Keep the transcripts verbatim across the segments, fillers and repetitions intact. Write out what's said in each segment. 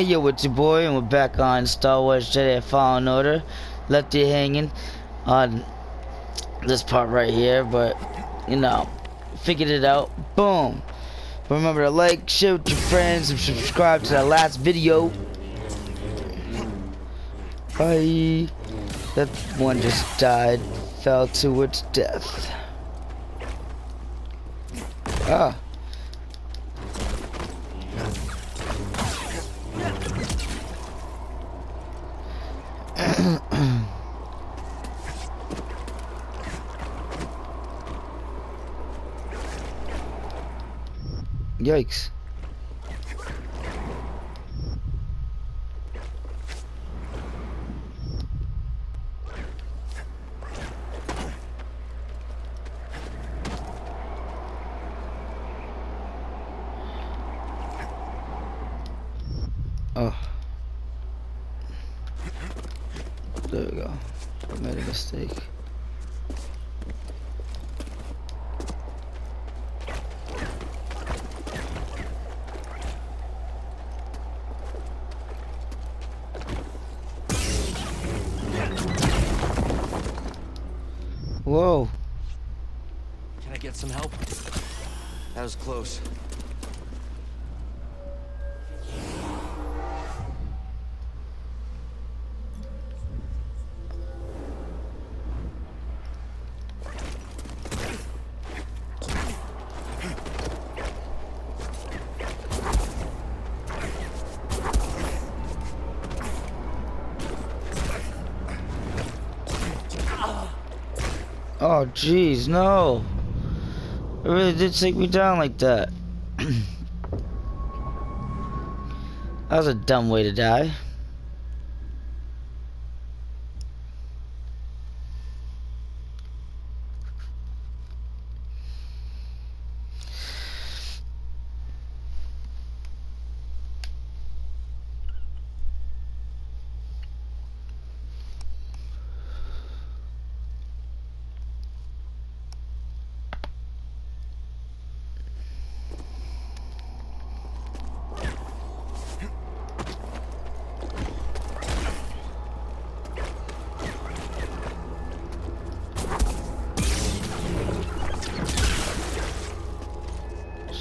Hey yo, it's your boy, and we're back on Star Wars Jedi Fallen Order. Left you hanging on this part right here, but you know, figured it out. Boom! Remember to like, share with your friends, and subscribe to the last video. Bye. That one just died, fell to its death. Ah. Yikes. Oh. There we go. I made a mistake. Whoa. Can I get some help? That was close. Oh jeez, no! It really did take me down like that. That was a dumb way to die.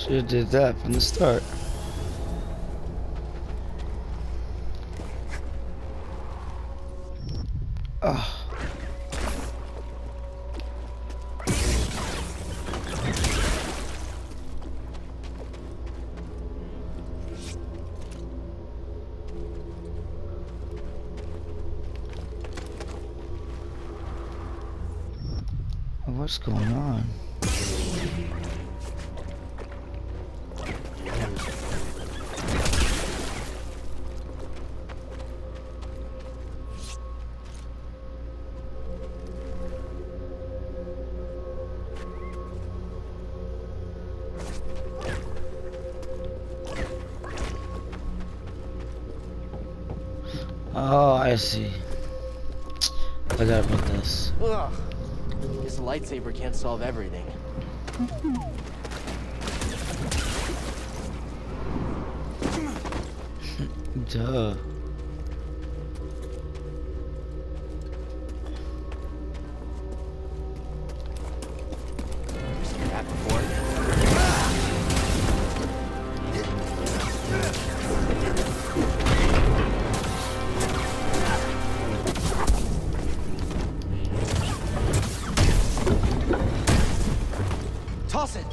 Should've did that from the start. Oh. What's going on? Oh, I see. I forgot about this. Ugh. This lightsaber can't solve everything. Duh. Toss it!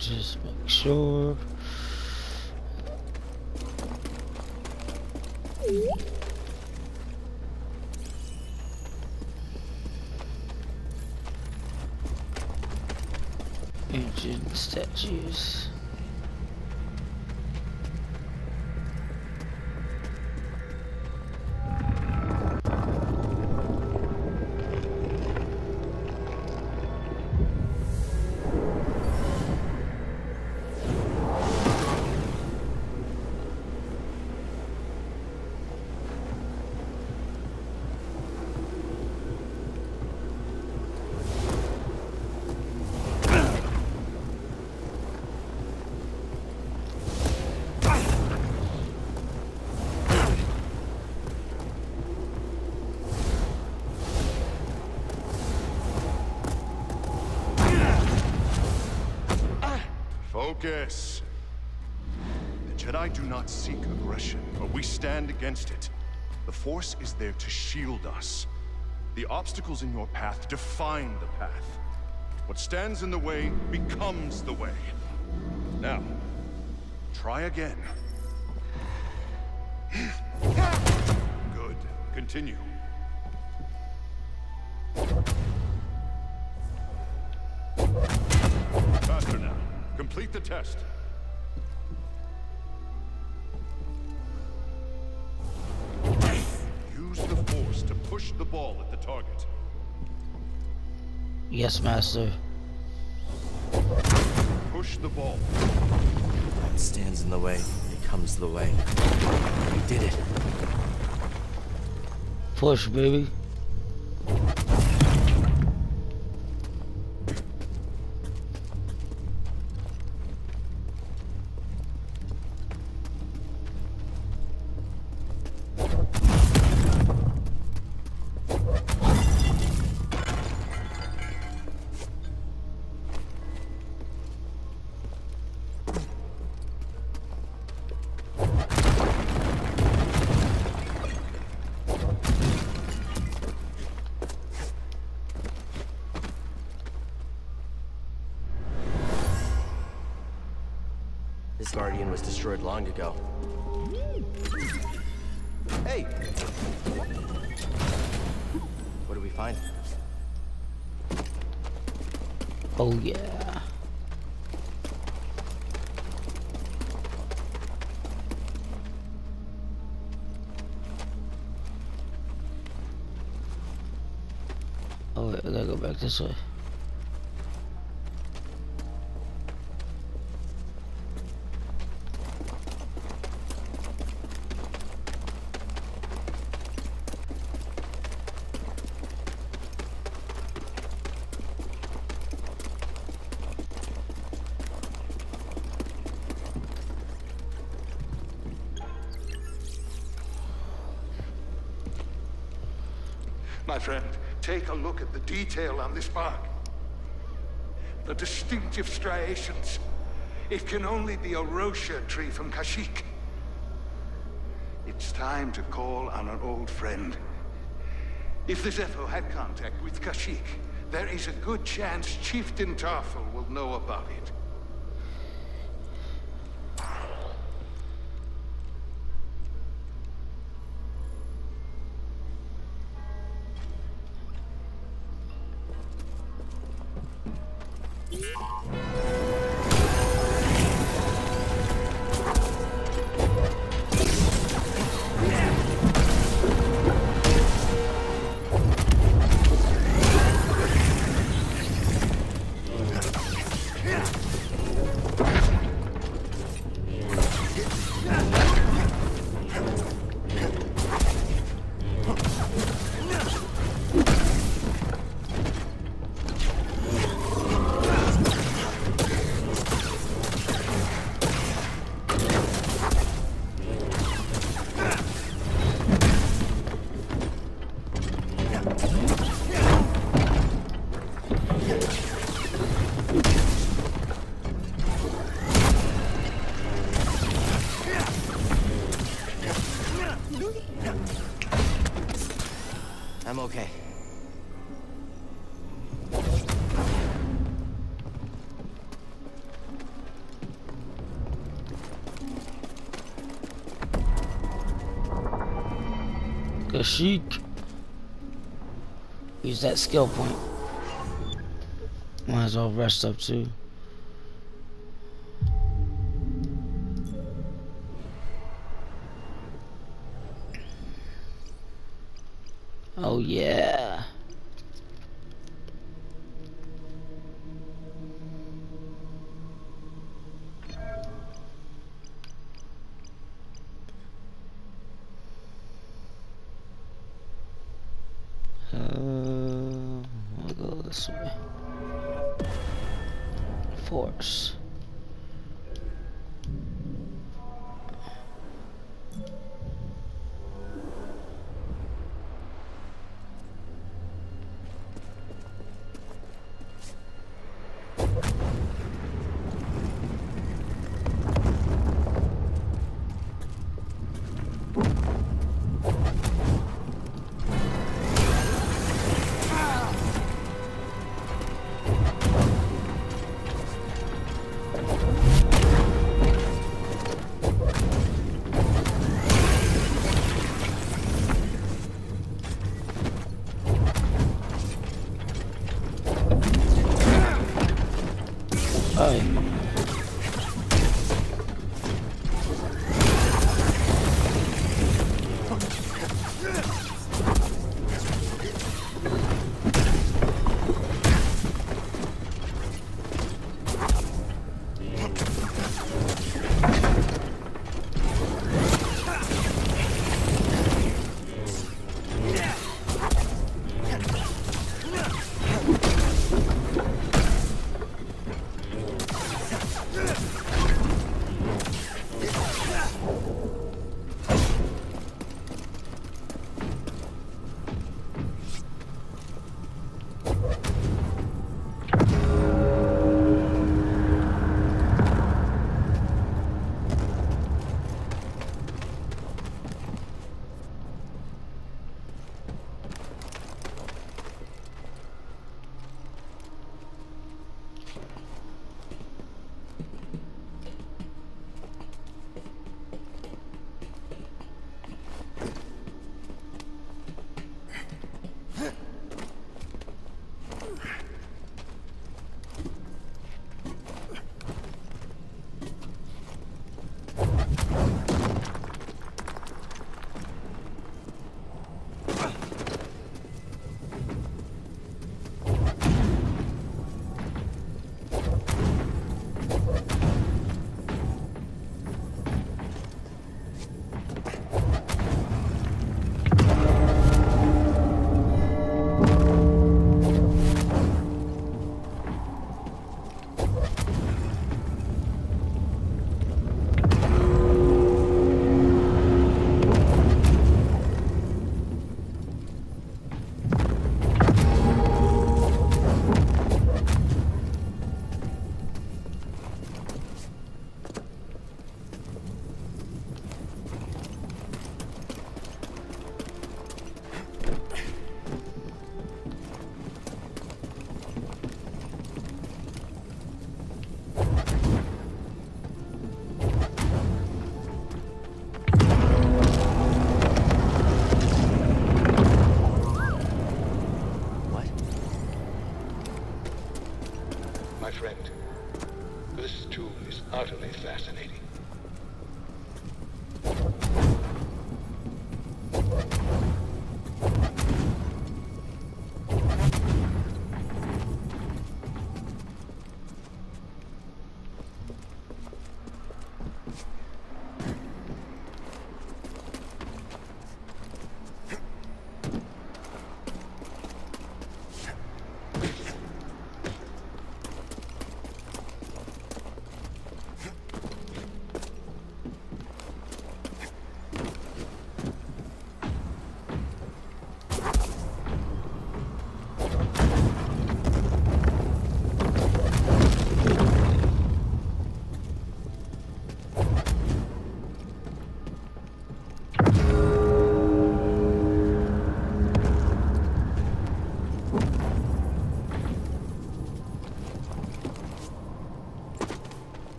Just make sure. Ancient statues. Focus. The Jedi do not seek aggression, but we stand against it. The Force is there to shield us. The obstacles in your path define the path. What stands in the way becomes the way. Now, try again. Good. Continue. Faster now. Complete the test. Use the Force to push the ball at the target. Yes, Master. Push the ball. What stands in the way becomes the way. We did it. Push, baby. Guardian was destroyed long ago. Hey! What do we find? Oh yeah. Oh wait, I gotta go back this way. My friend, take a look at the detail on this bark. The distinctive striations. It can only be a Rosha tree from Kashyyyk. It's time to call on an old friend. If the Zeffo had contact with Kashyyyk, there is a good chance Chieftain Tarfful will know about it. I'm okay. Kashyyyk. Use that skill point. Might as well rest up too. Oh yeah. Uh, I'll go this way. Force.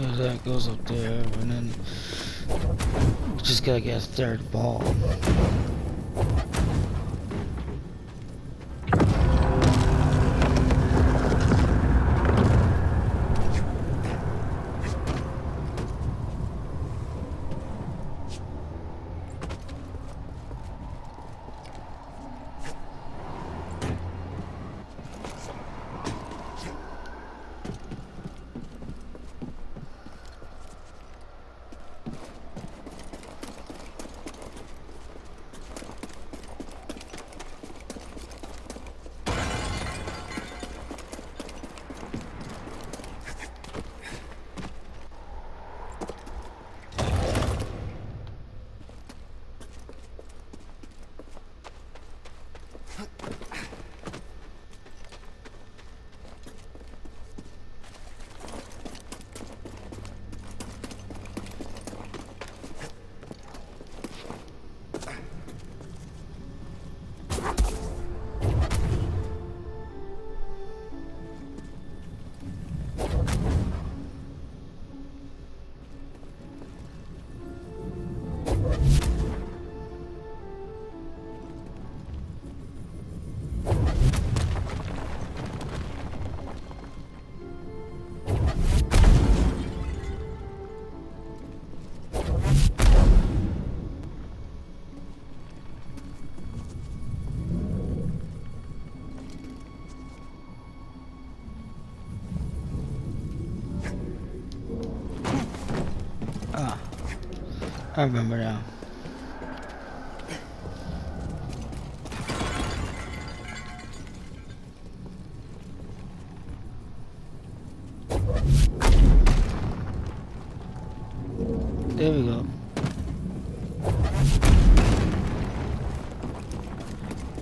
goes that goes up there, and then we just gotta get a third ball. I remember now. There we go.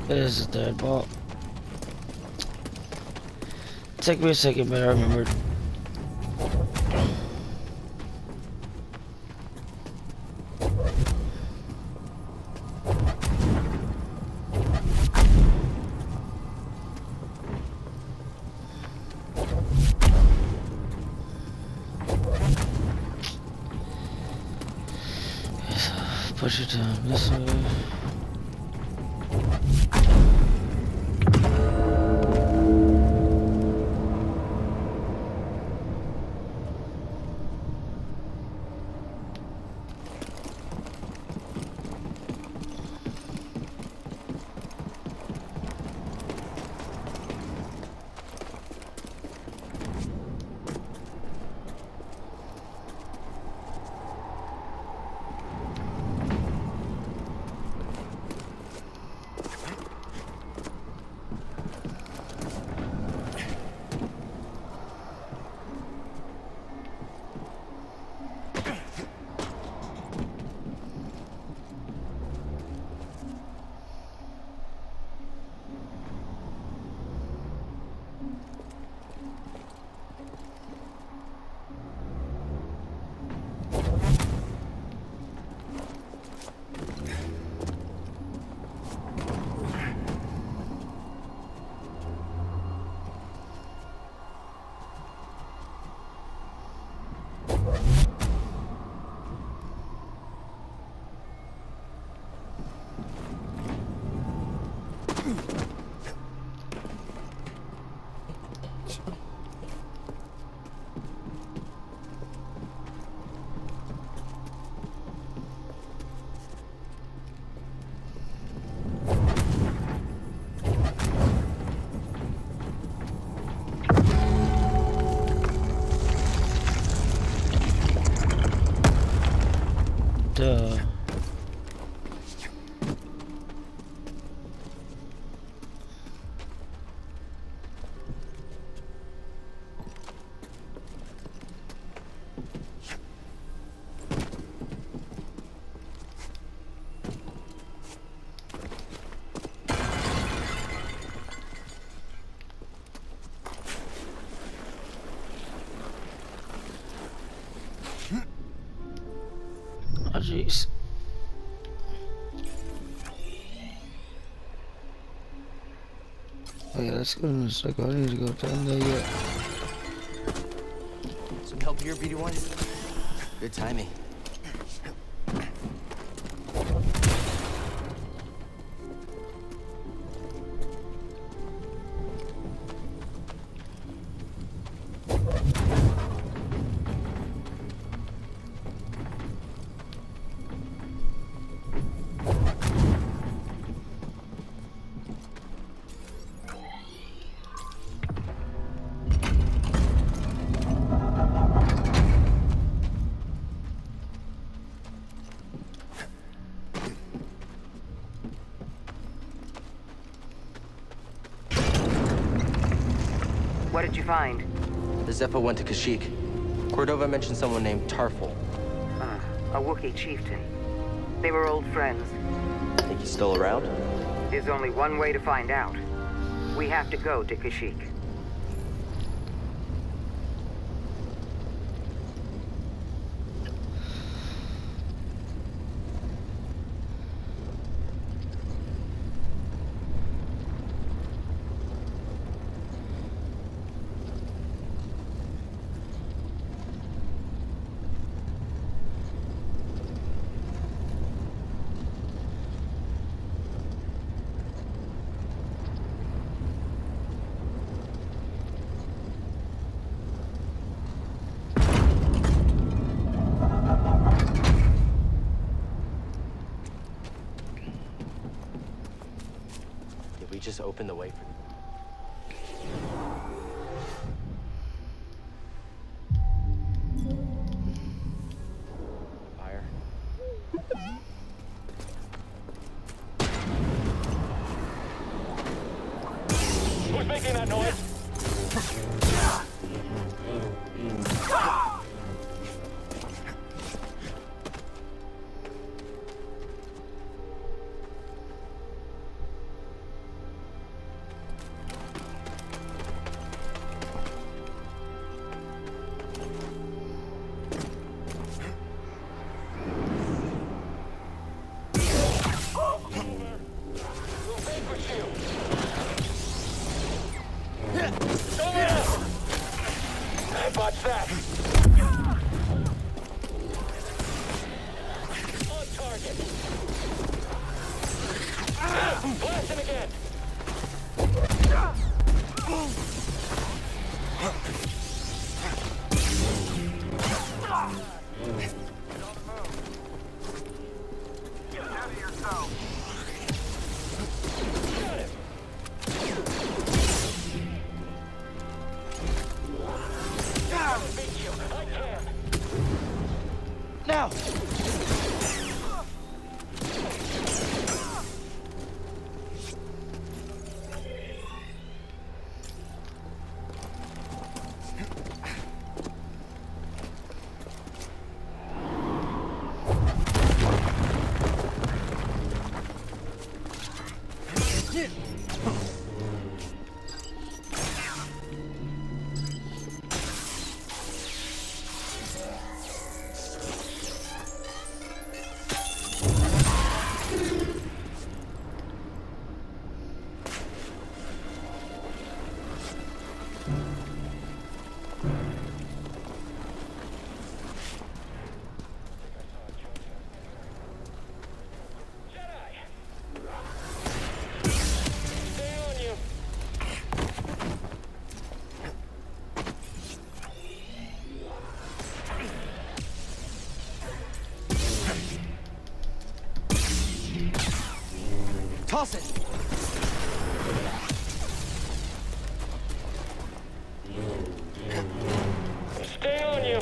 There's the third ball. Took me a second, but I remembered. Push it down this way. Jeez. Okay, let's go in a second. I need to go down there yet. Some help up here, B D one? Good timing. What did you find? The Zeffo went to Kashyyyk. Cordova mentioned someone named Tarfful. Ah, a Wookiee chieftain. They were old friends. Think he's still around? There's only one way to find out. We have to go to Kashyyyk. Just open the way for them. Fire. Who's making that noise? Watch that! On target! Ah, blast him again! Don't move. Get out of yourself! Now! Toss it! Stay on you!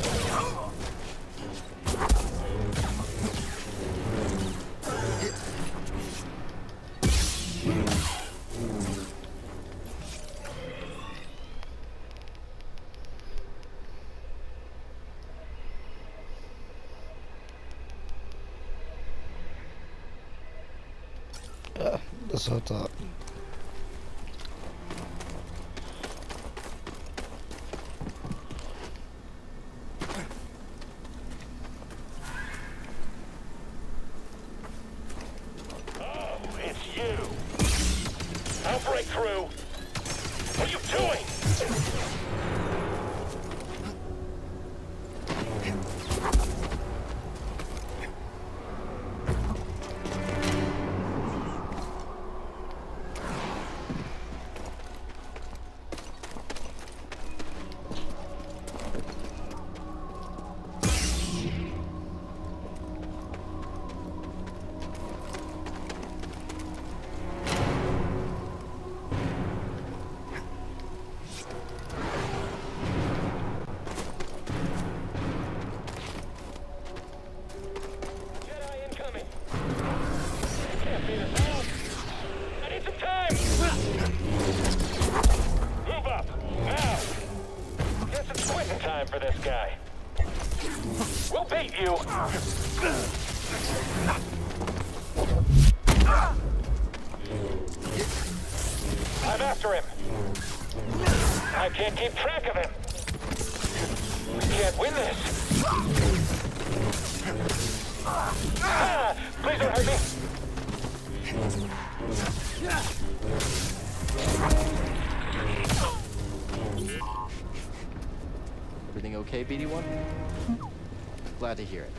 That's what I thought. Oh, it's you. I'll break through. What are you doing? Everything okay, B D one? Glad to hear it.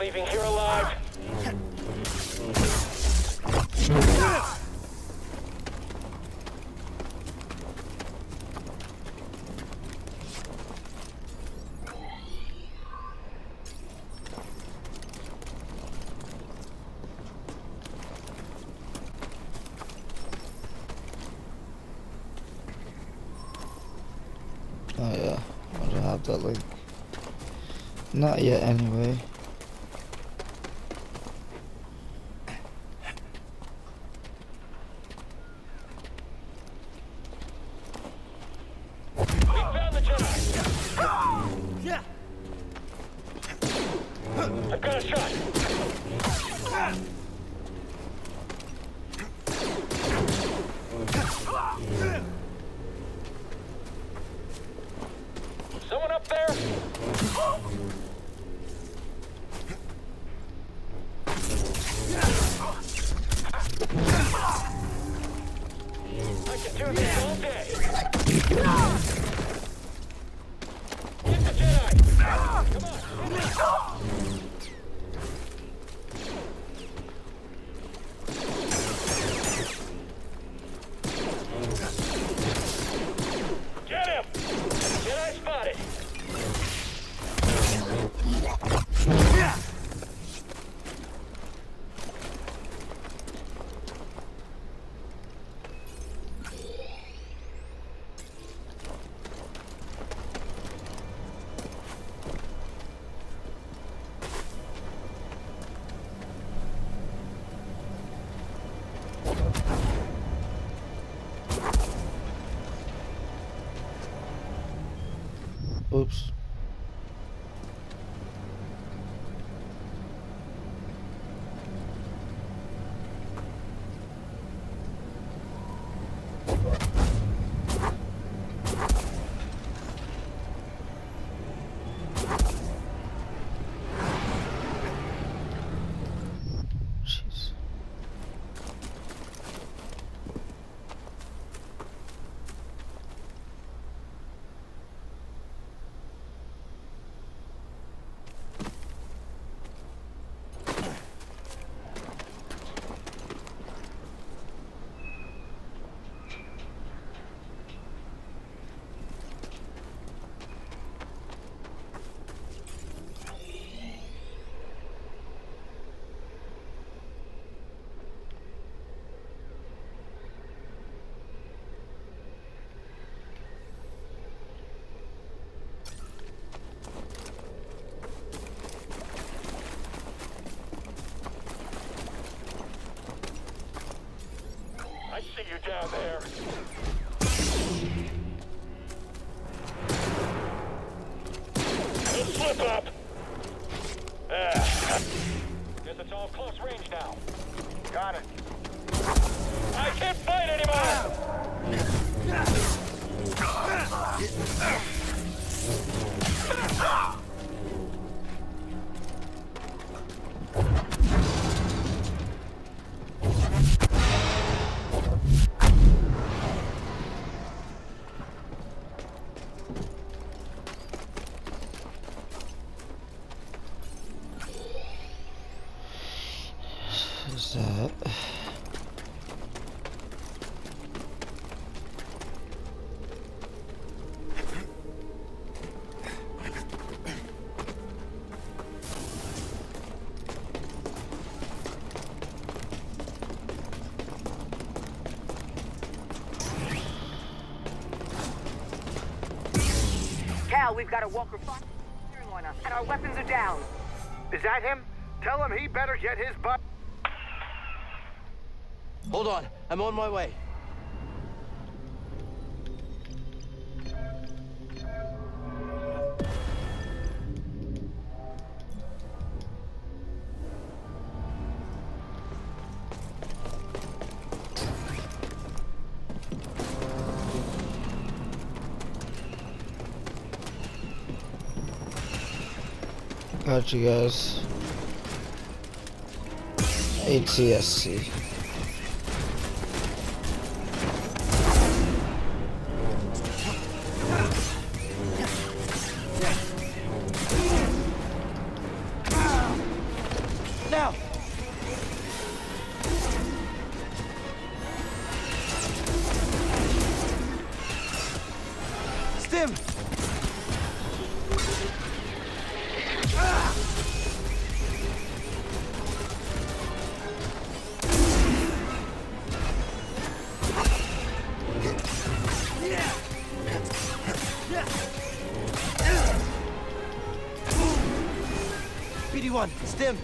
Leaving here alive. Oh yeah, I don't have that link. Not yet anyway. Oops. You down there. Don't slip up. Ah. Guess it's all close range now. Got it. I can't fight anymore. Who's that? We've got a walker firing on us, and our weapons are down. Is that him? Tell him he better get his butt. Hold on, I'm on my way. Got you guys. A T S C. Now. Stim. B D one, stim!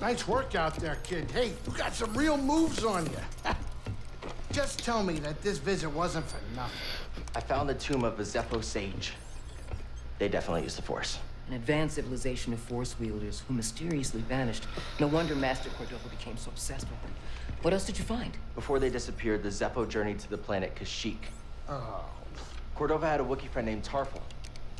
Nice work out there, kid. Hey, you got some real moves on you. Just tell me that this visit wasn't for nothing. I found the tomb of a Zeffo sage. They definitely used the Force. An advanced civilization of Force wielders who mysteriously vanished. No wonder Master Cordova became so obsessed with them. What else did you find? Before they disappeared, the Zeffo journeyed to the planet Kashyyyk. Oh. Cordova had a Wookiee friend named Tarfful.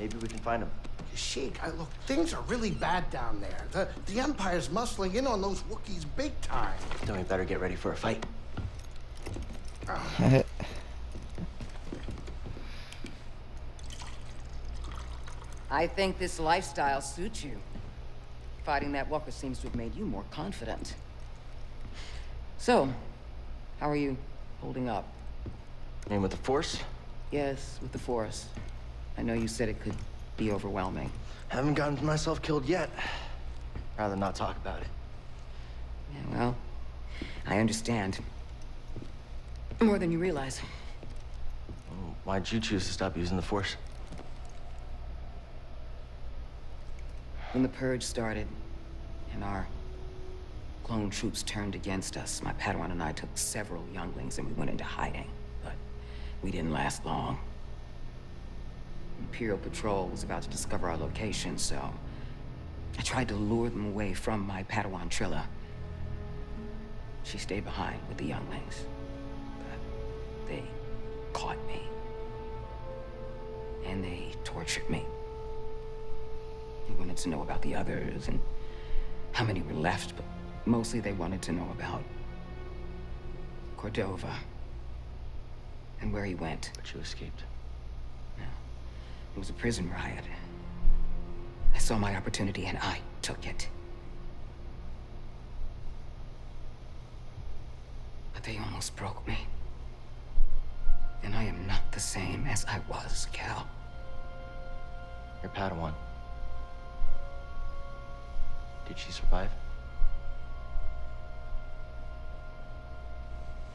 Maybe we can find him. Sheik, I, look, things are really bad down there. The, the Empire's muscling in on those Wookiees big time. Then we better get ready for a fight. Oh. I think this lifestyle suits you. Fighting that walker seems to have made you more confident. So, how are you holding up? You mean with the Force? Yes, with the Force. I know you said it could be overwhelming. Haven't gotten myself killed yet. Rather not talk about it. Yeah, well, I understand. More than you realize. Well, why'd you choose to stop using the Force? When the Purge started, and our clone troops turned against us, my Padawan and I took several younglings and we went into hiding. But we didn't last long. Imperial Patrol was about to discover our location, so I tried to lure them away from my Padawan Trilla. She stayed behind with the younglings, but they caught me, and they tortured me. They wanted to know about the others and how many were left, but mostly they wanted to know about Cordova and where he went. But you escaped. It was a prison riot. I saw my opportunity and I took it. But they almost broke me. And I am not the same as I was, Cal. You're Padawan. Did she survive?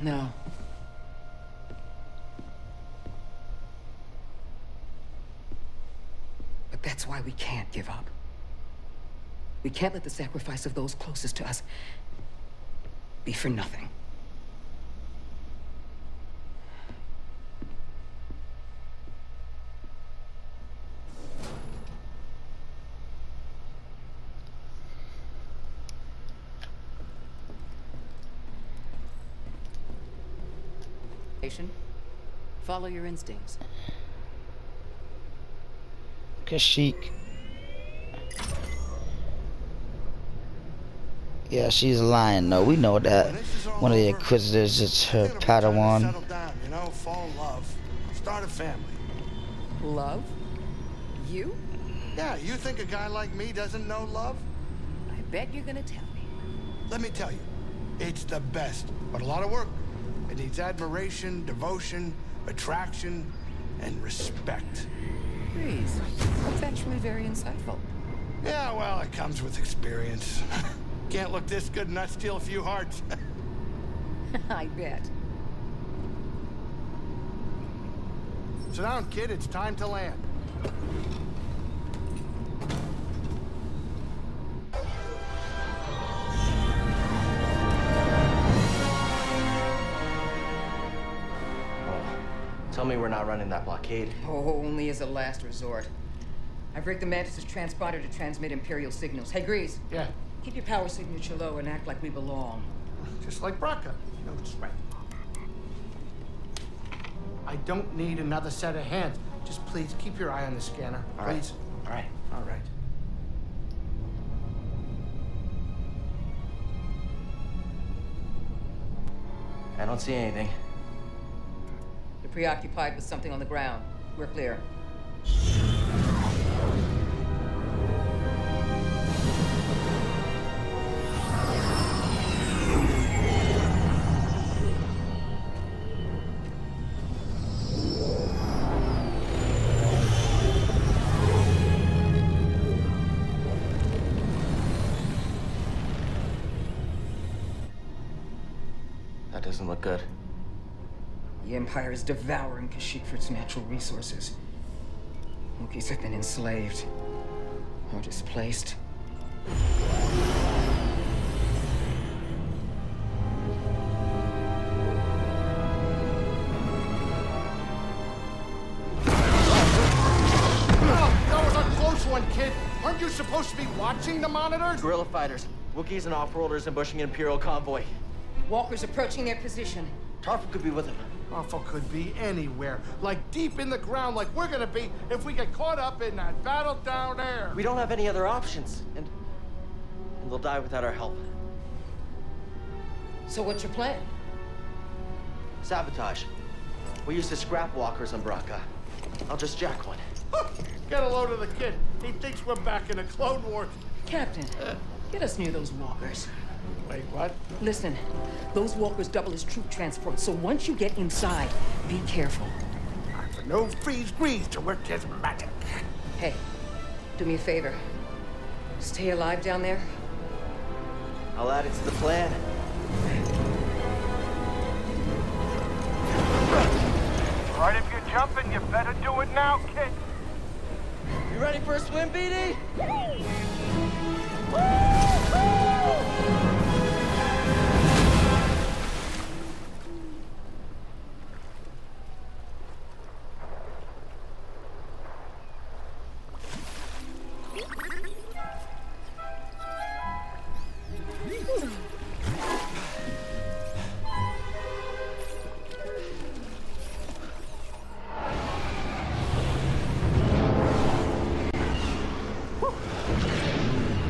No. But that's why we can't give up. We can't let the sacrifice of those closest to us be for nothing. Follow your instincts. Kashyyyk. Yeah, she's lying though. We know that. One of the Inquisitors is her Padawan. You know, fall in love, start a family. Love? You? Yeah, you think a guy like me doesn't know love? I bet you're gonna tell me. Let me tell you, it's the best, but a lot of work. It needs admiration, devotion, attraction, and respect. Please, that's actually very insightful. Yeah, well, it comes with experience. Can't look this good and not steal a few hearts. I bet. Sit down, kid. It's time to land. Tell me we're not running that blockade. Oh, only as a last resort. I've rigged the Mantis' transponder to transmit Imperial signals. Hey, Greez. Yeah? Keep your power signature low and act like we belong. Just like Bracca. No sweat. I don't need another set of hands. Just please keep your eye on the scanner. All please. Right. All right. All right. I don't see anything. Preoccupied with something on the ground. We're clear. That doesn't look good. The Empire is devouring Kashyyyk for its natural resources. Wookiees have been enslaved or displaced. Oh, that was a close one, kid. Aren't you supposed to be watching the monitors? Guerrilla fighters, Wookiees and off-worlders ambushing an Imperial convoy. Walkers approaching their position. Tarfful could be with him. Tarfful could be anywhere, like deep in the ground, like we're gonna be if we get caught up in that battle down there. We don't have any other options, and, and they'll die without our help. So what's your plan? Sabotage. We used to scrap walkers on Bracca. I'll just jack one. Get a load of the kid. He thinks we're back in a Clone War. Captain, uh, get us near those walkers. Wait, what? Listen, those walkers double as troop transport, so once you get inside, be careful. For no freeze breeze to work his magic. Hey, do me a favor. Stay alive down there. I'll add it to the plan. All right, if you're jumping, you better do it now, kid. You ready for a swim, B D?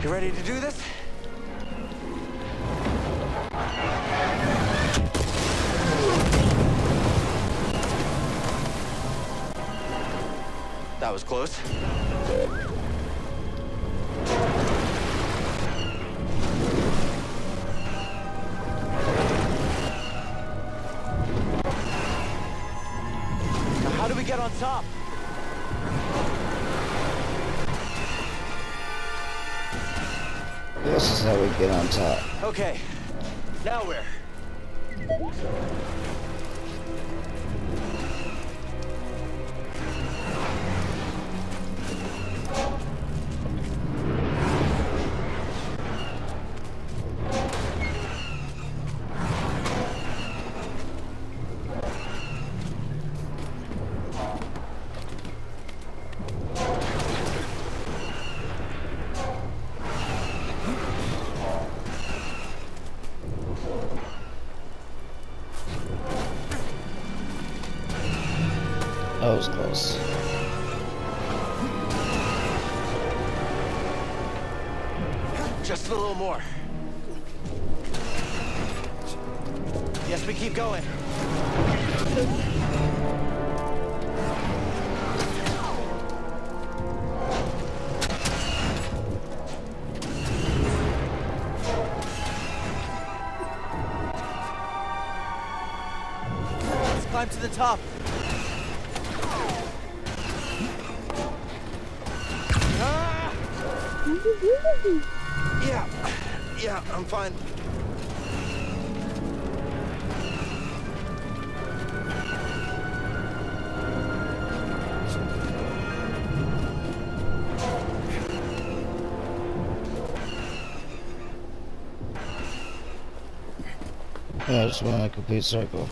Ready to do this? That was close. Now, how do we get on top? This is how we get on top. Okay, now where? That was close. Just a little more. Yes, we keep going. Let's climb to the top. Yeah, yeah, I'm fine. Yeah, I just want a complete circle.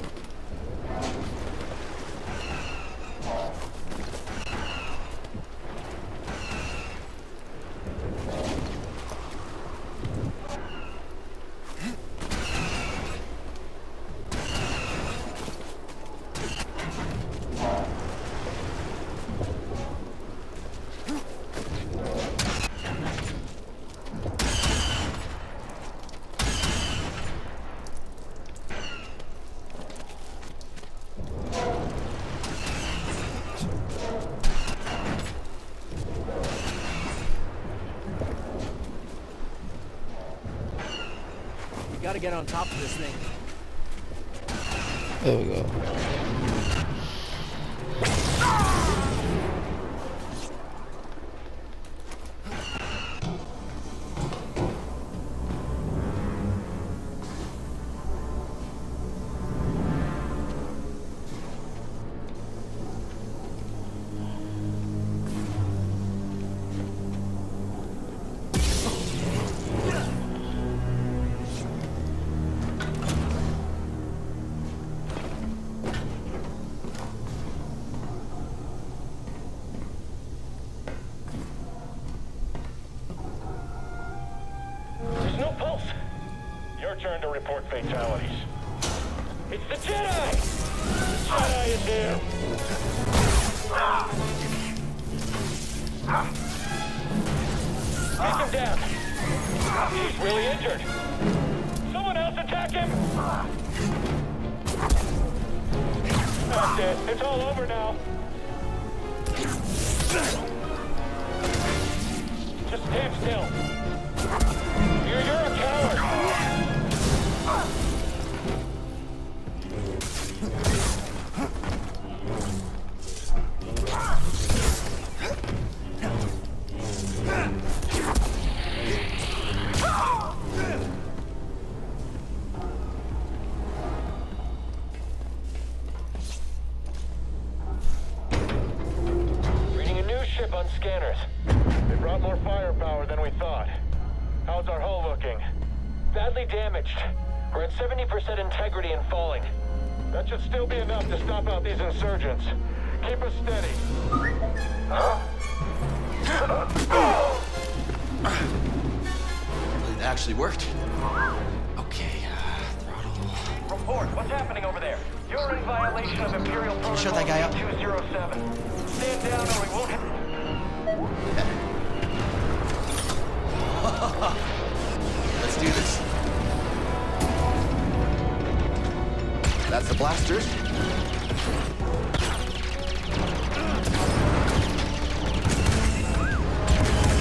Gotta get on top of this thing. There we go. Turn to report fatalities. It's the Jedi! The Jedi is here! Take him down! He's really injured! Someone else attack him! That's it. It's all over now. Just stand still. You're, you're a coward! Reading a new ship on scanners. They brought more firepower than we thought. How's our hull looking? Badly damaged. We're at seventy percent integrity and falling. That should still be enough to stop out these insurgents. Keep us steady. Huh? It actually worked. Okay, uh, throttle. Report, what's happening over there? You're in violation of Imperial Protocol Shut that guy up. two oh seven. Stand down or we won't hit. Let's do this. That's the blasters.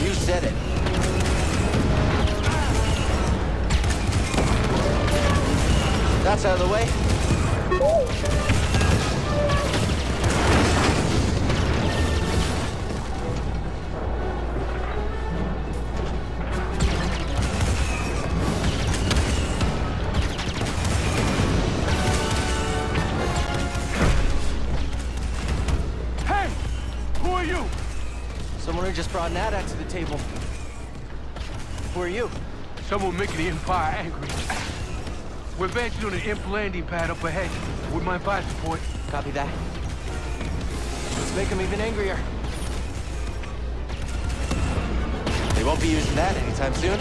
You said it. That's out of the way. Really just brought Nadak to the table. Who are you? Someone making the Empire angry. We're advancing on an imp landing pad up ahead. With my advice support. Copy that. Let's make them even angrier. They won't be using that anytime soon.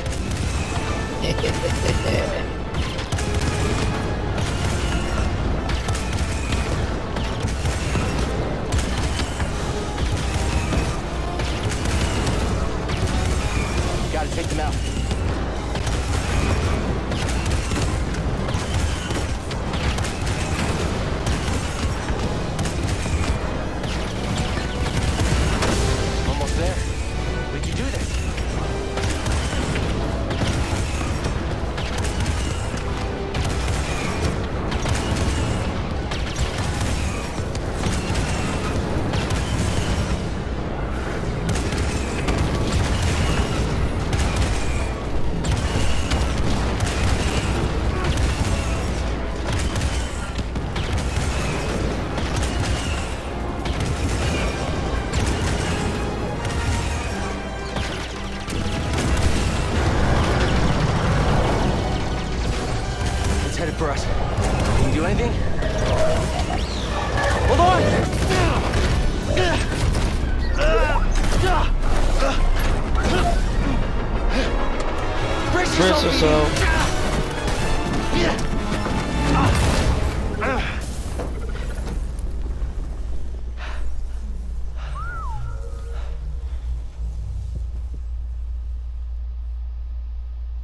Gotta take them out. Almost there. Would you do this?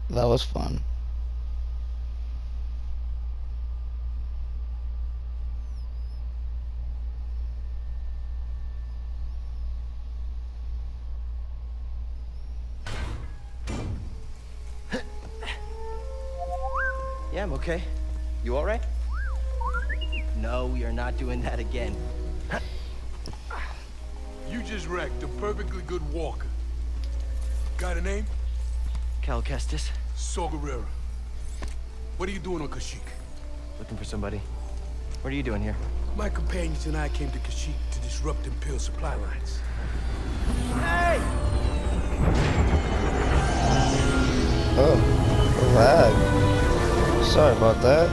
That was fun. Yeah, I'm okay. You all right? No, you're not doing that again. You just wrecked a perfectly good walker. Got a name? Cal Kestis. Saw Gerrera. What are you doing on Kashyyyk? Looking for somebody. What are you doing here? My companions and I came to Kashyyyk to disrupt Imperial supply lines. Hey! Oh, lag. Sorry about that.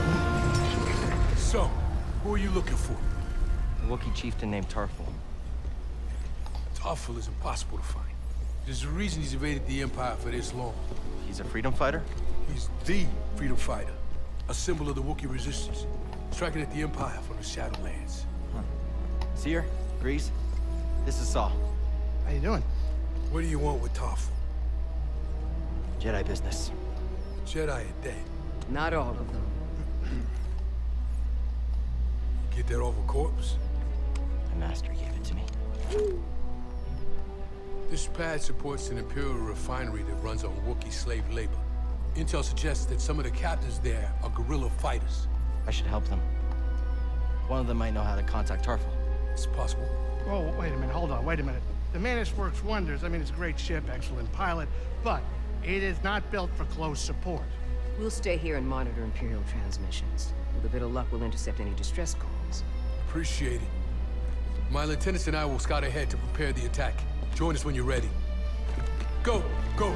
So, who are you looking for? A Wookiee chieftain named Tarfful. Tarfful is impossible to find. There's a reason he's evaded the Empire for this long. He's a freedom fighter? He's the freedom fighter. A symbol of the Wookiee resistance. Striking at the Empire from the Shadowlands. Huh. Cere, Greez, this is Saul. How you doing? What do you want with Tarfful? Jedi business. The Jedi are dead. Not all of them. You get that off a corpse? The Master gave it to me. This pad supports an Imperial refinery that runs on Wookiee slave labor. Intel suggests that some of the captains there are guerrilla fighters. I should help them. One of them might know how to contact Tarfful. It's possible. Oh, wait a minute. Hold on. Wait a minute. The Mantis works wonders. I mean, it's a great ship, excellent pilot, but it is not built for close support. We'll stay here and monitor Imperial transmissions. With a bit of luck, we'll intercept any distress calls. Appreciate it. My lieutenants and I will scout ahead to prepare the attack. Join us when you're ready. Go, go.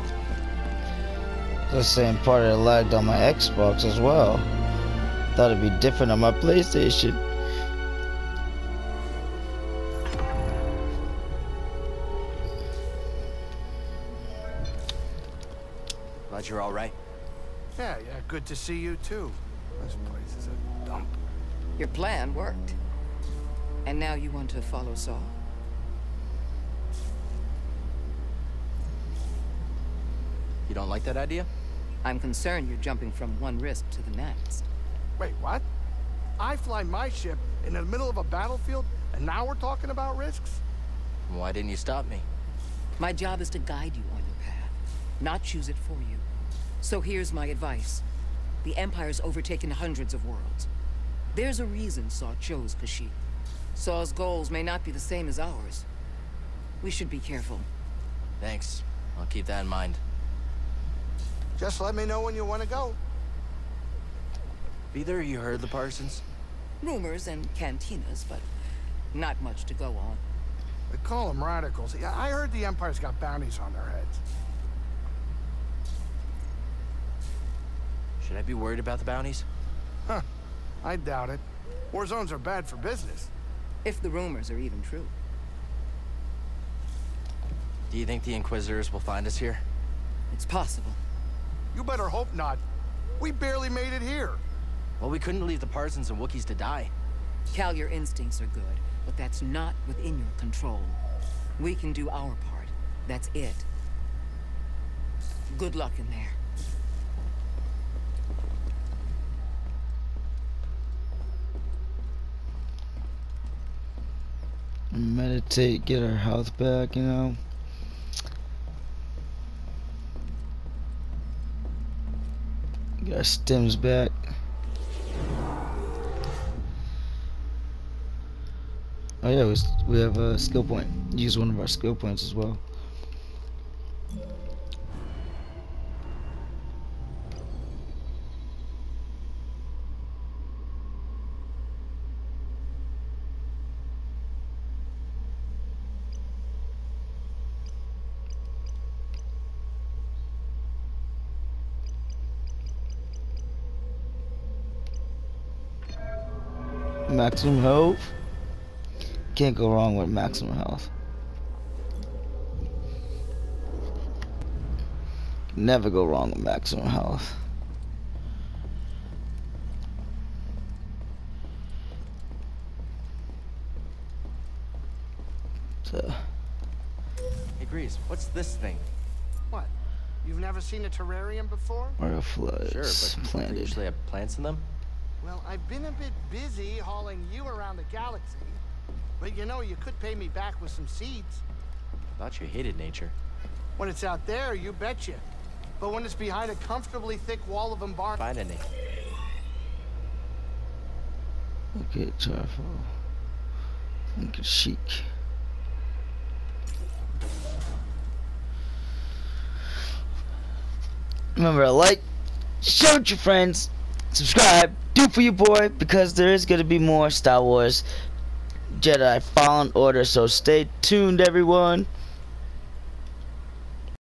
The same part that lagged on my Xbox as well. Thought it'd be different on my PlayStation. Glad you're all right. Yeah, yeah, good to see you too. This place is a dump. Your plan worked. And now you want to follow Saul? You don't like that idea? I'm concerned you're jumping from one risk to the next. Wait, what? I fly my ship in the middle of a battlefield, and now we're talking about risks? Why didn't you stop me? My job is to guide you on your path, not choose it for you. So here's my advice. The Empire's overtaken hundreds of worlds. There's a reason Saw chose Kashyyyk. Saw's goals may not be the same as ours. We should be careful. Thanks. I'll keep that in mind. Just let me know when you want to go. Either you heard the Parsons? Rumors and cantinas, but not much to go on. They call them radicals. I heard the Empire's got bounties on their heads. Should I be worried about the bounties? Huh. I doubt it. War zones are bad for business. If the rumors are even true. Do you think the Inquisitors will find us here? It's possible. You better hope not. We barely made it here. Well, we couldn't leave the Parsons and Wookiees to die. Cal, your instincts are good, but that's not within your control. We can do our part. That's it. Good luck in there. Meditate, get our health back, you know. Get our stems back. Oh yeah, we, we have a skill point. Use one of our skill points as well. Maximum health. Can't go wrong with maximum health. Never go wrong with maximum health. So. Hey Greez, what's this thing? What? You've never seen a terrarium before? Or a flood. Sure, but planted. They usually have plants in them. Well, I've been a bit busy hauling you around the galaxy. But you know, you could pay me back with some seeds. I thought you hated nature. When it's out there, you betcha. But when it's behind a comfortably thick wall of embark... Find any. Look at Tarfful. Look at Kashyyyk. Remember to like, share with your friends, subscribe, do for your boy, because there is going to be more Star Wars Jedi Fallen Order, so stay tuned everyone.